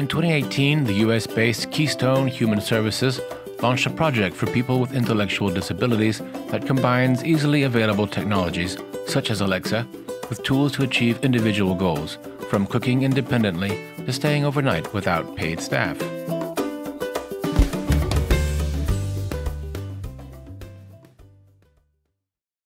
In 2018, the US-based Keystone Human Services launched a project for people with intellectual disabilities that combines easily available technologies, such as Alexa, with tools to achieve individual goals, from cooking independently to staying overnight without paid staff.